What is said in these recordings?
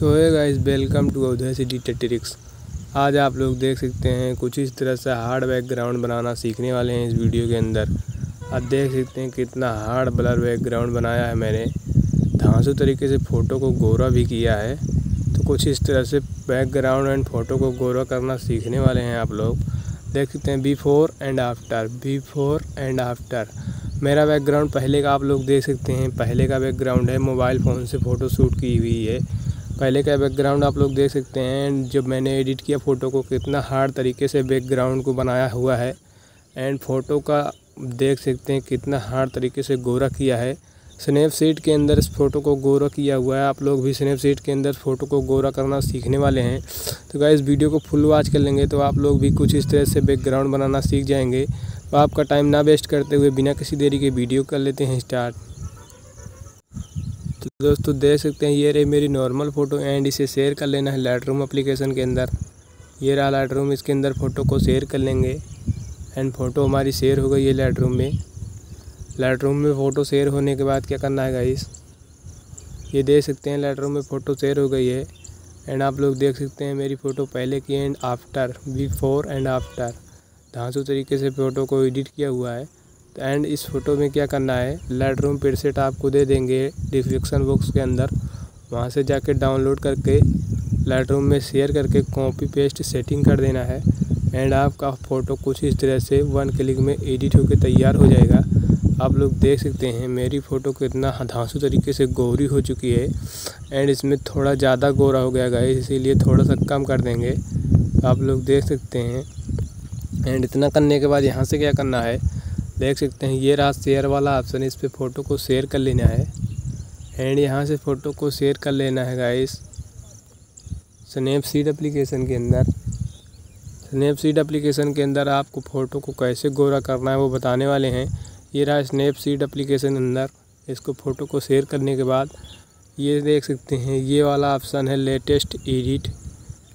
तो hey guys, welcome to Awadhesh D tutorials. आज आप लोग देख सकते हैं कुछ इस तरह से हार्ड बैकग्राउंड बनाना सीखने वाले हैं इस वीडियो के अंदर। आप देख सकते हैं कितना हार्ड ब्लर बैकग्राउंड बनाया है मैंने, धांसू तरीके से फ़ोटो को गोरा भी किया है। तो कुछ इस तरह से बैकग्राउंड एंड फ़ोटो को गोरा करना सीखने वाले हैं आप लोग। देख सकते हैं before and after, before and after. मेरा बैकग्राउंड पहले का आप लोग देख सकते हैं, पहले का बैकग्राउंड है, मोबाइल फ़ोन से फ़ोटो शूट की हुई है। पहले का बैकग्राउंड आप लोग देख सकते हैं जब मैंने एडिट किया फ़ोटो को, कितना हार्ड तरीके से बैकग्राउंड को बनाया हुआ है। एंड फ़ोटो का देख सकते हैं कितना हार्ड तरीके से गोरा किया है। स्नैपसीड के अंदर इस फ़ोटो को गोरा किया हुआ है। आप लोग भी स्नैपसीड के अंदर फ़ोटो को गोरा करना सीखने वाले हैं। तो गाइस, वीडियो को फुल वॉच कर लेंगे तो आप लोग भी कुछ इस तरह से बैकग्राउंड बनाना सीख जाएंगे। तो आपका टाइम ना वेस्ट करते हुए बिना किसी देरी के वीडियो कर लेते हैं स्टार्ट। तो दोस्तों देख सकते हैं ये रही मेरी नॉर्मल फ़ोटो एंड इसे शेयर कर लेना है लाइटरूम एप्लीकेशन के अंदर। ये रहा लाइटरूम, इसके अंदर फ़ोटो को शेयर कर लेंगे एंड फ़ोटो हमारी शेयर हो गई है लाइटरूम में। लाइटरूम में फ़ोटो शेयर होने के बाद क्या करना है गाइस, ये देख सकते हैं लाइटरूम में फ़ोटो शेयर हो गई है। एंड आप लोग देख सकते हैं मेरी फ़ोटो पहले की and after, before and after, धांसू तरीके से फ़ोटो को एडिट किया हुआ है। एंड इस फ़ोटो में क्या करना है, लाइटरूम प्रीसेट आपको दे देंगे डिफ्यूजन बॉक्स के अंदर, वहाँ से जाके डाउनलोड करके लाइटरूम में शेयर करके कॉपी पेस्ट सेटिंग कर देना है। एंड आपका फ़ोटो कुछ इस तरह से वन क्लिक में एडिट होकर तैयार हो जाएगा। आप लोग देख सकते हैं मेरी फ़ोटो कितना धांसू तरीके से गोरी हो चुकी है। एंड इसमें थोड़ा ज़्यादा गोरा हो गया गाइस, इसीलिए थोड़ा सा कम कर देंगे। आप लोग देख सकते हैं। एंड इतना करने के बाद यहाँ से क्या करना है, देख सकते हैं ये रहा शेयर वाला ऑप्शन, इस पर फ़ोटो को शेयर कर लेना है। एंड यहाँ से फ़ोटो को शेयर कर लेना है गाइस स्नैपसीड एप्लीकेशन के अंदर। स्नैपसीड एप्लीकेशन के अंदर आपको फ़ोटो को कैसे गोरा करना है वो बताने वाले हैं। ये रहा स्नैपसीड एप्लीकेशन अंदर। इसको फ़ोटो को शेयर करने के बाद ये देख सकते हैं ये वाला ऑप्शन है लेटेस्ट एडिट,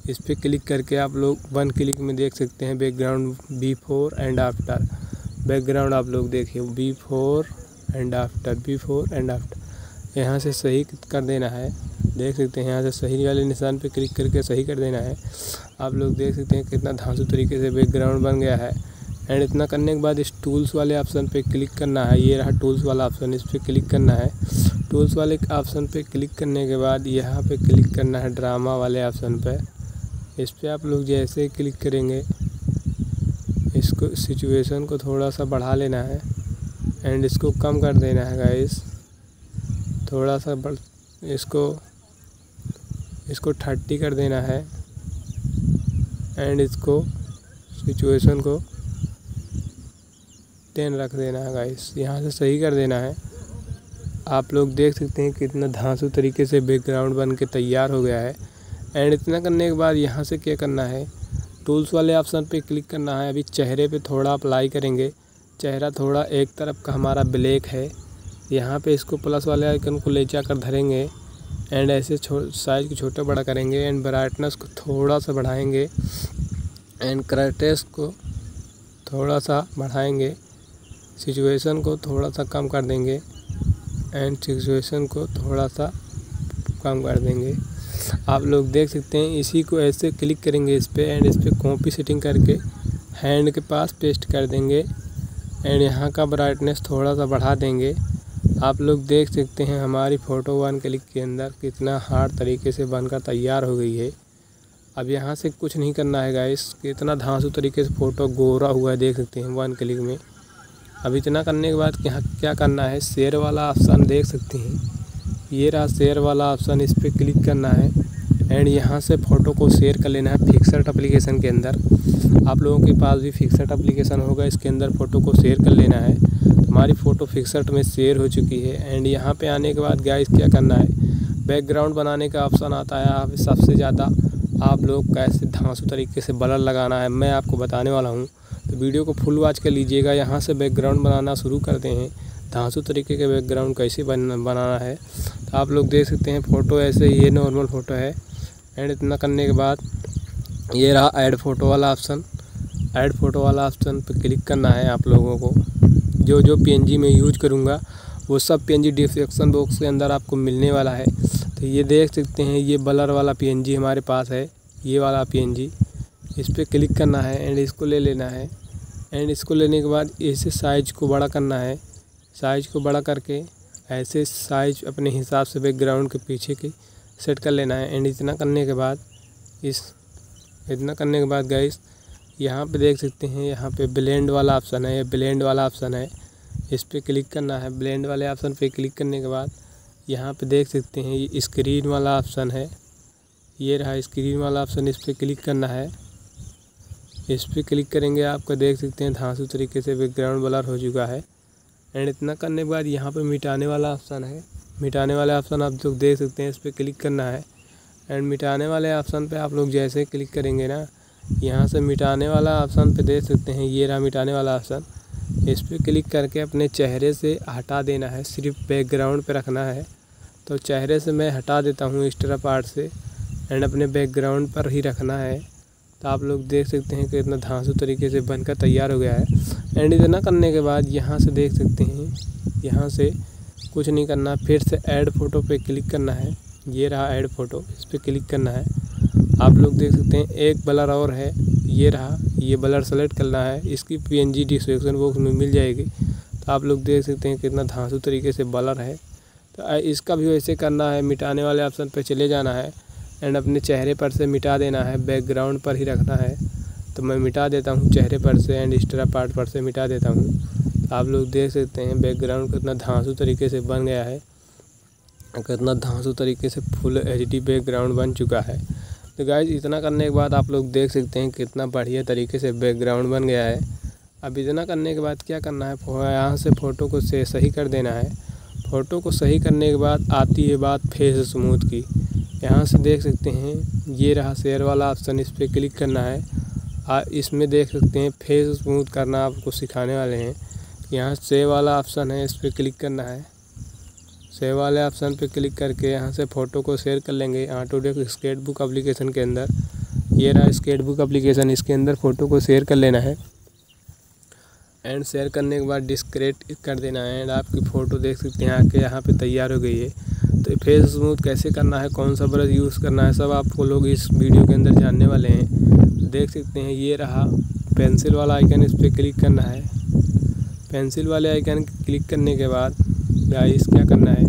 इस पर क्लिक करके आप लोग वन क्लिक में देख सकते हैं background before and after. Background आप लोग देखिए before and after, before and after. यहाँ से सही कर देना है, देख सकते हैं यहाँ से सही वाले निशान पे क्लिक करके सही कर देना है। आप लोग देख सकते हैं कितना धांसू तरीके से बैकग्राउंड बन गया है। एंड इतना करने के बाद इस टूल्स वाले ऑप्शन पे क्लिक करना है। ये रहा टूल्स वाला ऑप्शन, इस पर क्लिक करना है। टूल्स वाले ऑप्शन पर क्लिक करने के बाद यहाँ पर क्लिक करना है ड्रामा वाले ऑप्शन पर। इस पर आप लोग जैसे ही क्लिक करेंगे इसको सिचुएशन को थोड़ा सा बढ़ा लेना है एंड इसको कम कर देना है गाइस, थोड़ा सा इसको 30 कर देना है। एंड इसको सिचुएशन को 10 रख देना है गाइस, यहाँ से सही कर देना है। आप लोग देख सकते हैं कितना धांसू तरीके से बैकग्राउंड बन के तैयार हो गया है। एंड इतना करने के बाद यहाँ से क्या करना है, टूल्स वाले ऑप्शन पे क्लिक करना है। अभी चेहरे पे थोड़ा अप्लाई करेंगे, चेहरा थोड़ा एक तरफ का हमारा ब्लैक है, यहाँ पे इसको प्लस वाले आइकन को ले जाकर धरेंगे एंड ऐसे साइज को छोटा बड़ा करेंगे एंड ब्राइटनेस को थोड़ा सा बढ़ाएंगे एंड क्राइटेस को थोड़ा सा बढ़ाएंगे, सिचुएशन को थोड़ा सा कम कर देंगे एंड सिचुएशन को थोड़ा सा कम कर देंगे। आप लोग देख सकते हैं इसी को ऐसे क्लिक करेंगे इस पर एंड इस पर कॉपी सेटिंग करके हैंड के पास पेस्ट कर देंगे एंड यहाँ का ब्राइटनेस थोड़ा सा बढ़ा देंगे। आप लोग देख सकते हैं हमारी फ़ोटो वन क्लिक के अंदर कितना हार्ड तरीके से बनकर तैयार हो गई है। अब यहाँ से कुछ नहीं करना है गाइस, कितना धांसू तरीके से फ़ोटो गोरा हुआ है देख सकते हैं वन क्लिक में। अब इतना करने के बाद यहाँ क्या करना है, शेयर वाला ऑप्शन देख सकते हैं, ये रहा शेयर वाला ऑप्शन, इस पर क्लिक करना है एंड यहाँ से फ़ोटो को शेयर कर लेना है पिक्सलर एप्लीकेशन के अंदर। आप लोगों के पास भी पिक्सलर एप्लीकेशन होगा, इसके अंदर फ़ोटो को शेयर कर लेना है। हमारी फ़ोटो पिक्सलर में शेयर हो चुकी है। एंड यहाँ पे आने के बाद गाइस क्या करना है, बैकग्राउंड बनाने का ऑप्शन आता है। आप सबसे ज़्यादा आप लोग कैसे धांसू तरीके से ब्लर लगाना है मैं आपको बताने वाला हूँ, तो वीडियो को फुल वॉच कर लीजिएगा। यहाँ से बैकग्राउंड बनाना शुरू करते हैं, धांसू तरीके के बैकग्राउंड कैसे बनाना है। तो आप लोग देख सकते हैं फ़ोटो ऐसे, ये नॉर्मल फ़ोटो है। एंड इतना करने के बाद ये रहा ऐड फ़ोटो वाला ऑप्शन, ऐड फ़ोटो वाला ऑप्शन पर क्लिक करना है। आप लोगों को जो जो पीएनजी में यूज करूँगा वो सब पीएनजी डिस्क्रिप्शन बॉक्स के अंदर आपको मिलने वाला है। तो तो ये देख सकते हैं ये ब्लर वाला PNG हमारे पास है, ये वाला PNG। इस पर क्लिक करना है एंड इसको ले लेना है एंड इसको लेने के बाद ऐसे साइज़ को बड़ा करना है। साइज़ को बड़ा करके ऐसे साइज अपने हिसाब से बैकग्राउंड के पीछे की सेट कर लेना है। एंड इतना करने के बाद गाइस यहाँ पे देख सकते हैं यहाँ पे ब्लेंड वाला ऑप्शन है, ये ब्लेंड वाला ऑप्शन है, इस पर क्लिक करना है। ब्लेंड वाले ऑप्शन पे क्लिक करने के बाद यहाँ पे देख सकते हैं ये स्क्रीन वाला ऑप्शन है, ये रहा स्क्रीन वाला ऑप्शन, इस पर क्लिक करना है। इस पर क्लिक करेंगे आपका देख सकते हैं धांसू तरीके से बैकग्राउंड ब्लर हो चुका है। एंड इतना करने के बाद यहाँ पे मिटाने वाला ऑप्शन है, मिटाने वाला ऑप्शन आप लोग देख सकते हैं, इस पर क्लिक करना है। एंड मिटाने वाले ऑप्शन पे आप लोग जैसे क्लिक करेंगे ना यहाँ से मिटाने वाला ऑप्शन पे देख सकते हैं ये रहा मिटाने वाला ऑप्शन, इस पर क्लिक करके अपने चेहरे से हटा देना है, सिर्फ बैकग्राउंड पे रखना है। तो चेहरे से मैं हटा देता हूँ एक्स्ट्रा पार्ट से एंड अपने बैकग्राउंड पर ही रखना है। तो आप लोग देख सकते हैं कि इतना धांसू तरीके से बनकर तैयार हो गया है। एंड इतना करने के बाद यहाँ से देख सकते हैं यहाँ से कुछ नहीं करना, फिर से ऐड फ़ोटो पे क्लिक करना है, ये रहा ऐड फ़ोटो, इस पर क्लिक करना है। आप लोग देख सकते हैं एक ब्लर और है, ये रहा, ये ब्लर सेलेक्ट करना है, इसकी PNG डिस्क्रिप्शन बॉक्स में मिल जाएगी। तो आप लोग देख सकते हैं कितना धांसू तरीके से ब्लर है। तो इसका भी वैसे करना है, मिटाने वाले ऑप्शन पर चले जाना है एंड अपने चेहरे पर से मिटा देना है, बैकग्राउंड पर ही रखना है। तो मैं मिटा देता हूँ चेहरे पर से एंड एक्स्ट्रा पार्ट पर से मिटा देता हूँ। आप लोग देख सकते हैं बैकग्राउंड कितना धांसू तरीके से बन गया है, कितना धांसू तरीके से फुल HD बैकग्राउंड बन चुका है। तो गाइज इतना करने के बाद आप लोग देख सकते हैं कितना बढ़िया तरीके से बैकग्राउंड बन गया है। अब इतना करने के बाद क्या करना है, यहाँ से फ़ोटो को सही कर देना है। फ़ोटो को सही करने के बाद आती है बात फेस स्मूथ की। यहाँ से देख सकते हैं ये रहा शेयर वाला ऑप्शन, इस पर क्लिक करना है। इसमें देख सकते हैं फेस स्मूथ करना आपको सिखाने वाले हैं। यहाँ सेव वाला ऑप्शन है, इस पर क्लिक करना है। सेव वाले ऑप्शन पर क्लिक करके यहाँ से फ़ोटो को शेयर कर लेंगे ऑटोडेस्क स्केचबुक एप्लीकेशन के अंदर। ये रहा स्केचबुक एप्लीकेशन, इसके अंदर फ़ोटो को शेयर कर लेना है एंड शेयर करने के बाद डिस्क्रेट कर देना है। एंड आपकी फ़ोटो देख सकते हैं आके यहाँ पर तैयार हो गई है। तो फेस स्मूथ कैसे करना है, कौन सा ब्रश यूज़ करना है, सब आपको लोग इस वीडियो के अंदर जानने वाले हैं। देख सकते हैं ये रहा पेंसिल वाला आइकन, इस पर क्लिक करना है। पेंसिल वाले आइकन क्लिक करने के बाद गाइस क्या करना है,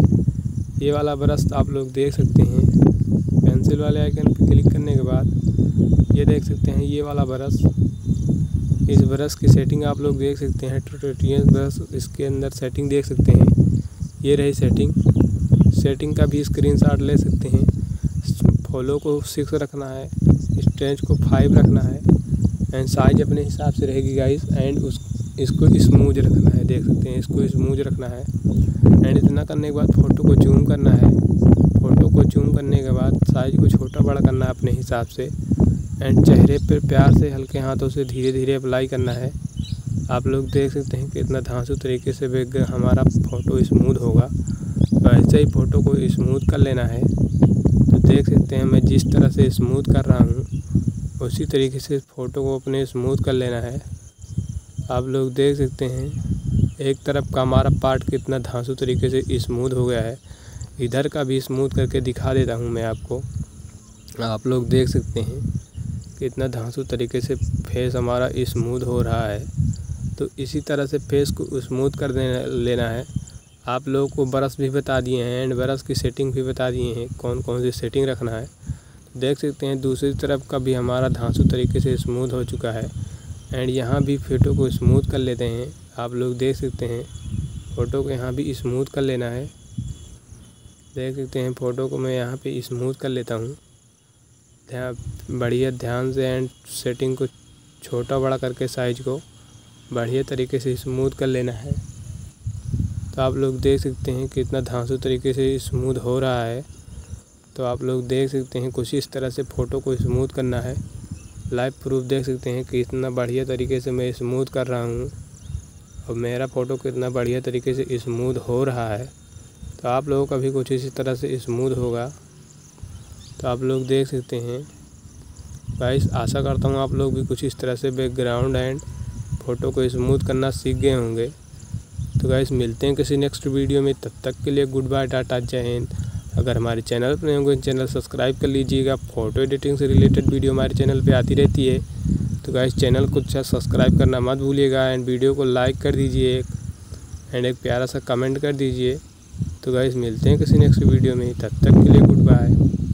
ये वाला ब्रश आप लोग देख सकते हैं। पेंसिल वाले आइकन पर क्लिक करने के बाद ये देख सकते हैं ये वाला ब्रश, इस ब्रश की सेटिंग आप लोग देख सकते हैं, ट्यूटोरियल ब्रश, इसके अंदर सेटिंग देख सकते हैं। ये रही सेटिंग, सेटिंग का भी स्क्रीनशॉट ले सकते हैं। फॉलो को 6 रखना है, स्ट्रेच को 5 रखना है एंड साइज अपने हिसाब से रहेगी गाइस। एंड इसको स्मूथ रखना है, देख सकते हैं इसको स्मूथ रखना है। एंड इतना करने के बाद फ़ोटो को जूम करना है। फ़ोटो को जूम करने के बाद साइज को छोटा बड़ा करना है अपने हिसाब से एंड चेहरे पर प्यार से हल्के हाथों से धीरे धीरे अप्लाई करना है। आप लोग देख सकते हैं कि इतना धांसू तरीके से हमारा फ़ोटो स्मूथ होगा। ऐसे ही फ़ोटो को स्मूथ कर लेना है। तो देख सकते हैं मैं जिस तरह से स्मूथ कर रहा हूँ उसी तरीके से फ़ोटो को अपने स्मूथ कर लेना है। आप लोग देख सकते हैं एक तरफ का हमारा पार्ट कितना धांसू तरीके से स्मूथ हो गया है। इधर का भी स्मूथ करके दिखा देता हूँ मैं आपको। आप लोग देख सकते हैं कि इतना धांसू तरीके से फेस हमारा स्मूथ हो रहा है। तो इसी तरह से फेस को स्मूथ कर लेना है। आप लोगों को ब्रश भी बता दिए हैं एंड ब्रश की सेटिंग भी बता दिए हैं, कौन कौन सी सेटिंग रखना है। देख सकते हैं दूसरी तरफ का भी हमारा धांसू तरीके से स्मूथ हो चुका है। एंड यहाँ भी फ़ोटो को स्मूथ कर लेते हैं। आप लोग देख सकते हैं फ़ोटो को यहाँ भी स्मूथ कर लेना है। देख सकते हैं फ़ोटो को मैं यहाँ पे स्मूथ कर लेता हूँ बढ़िया ध्यान से एंड सेटिंग को छोटा बड़ा करके साइज को बढ़िया तरीके से स्मूथ कर लेना है। तो आप लोग देख सकते हैं कि इतना धांसू तरीके से स्मूथ हो रहा है। तो आप लोग देख सकते हैं कुछ इस तरह से फ़ोटो को स्मूथ करना है। लाइव प्रूफ देख सकते हैं कि इतना बढ़िया तरीके से मैं स्मूथ कर रहा हूँ और मेरा फ़ोटो कितना बढ़िया तरीके से स्मूथ हो रहा है। तो आप लोगों का भी कुछ इसी तरह से स्मूथ होगा। तो आप लोग देख सकते हैं गाइस, आशा करता हूँ आप लोग भी कुछ इस तरह से बैकग्राउंड एंड फ़ोटो को स्मूथ करना सीख गए होंगे। तो गाइस मिलते हैं किसी नेक्स्ट वीडियो में, तब तक के लिए गुड बाय, टाटा, जय हिंद। अगर हमारे चैनल पर नए होंगे चैनल सब्सक्राइब कर लीजिएगा। फ़ोटो एडिटिंग से रिलेटेड वीडियो हमारे चैनल पे आती रहती है, तो गाइस चैनल को सब्सक्राइब करना मत भूलिएगा एंड वीडियो को लाइक कर दीजिए एंड एक प्यारा सा कमेंट कर दीजिए। तो गाइस मिलते हैं किसी नेक्स्ट वीडियो में, तब तक के लिए गुड बाय।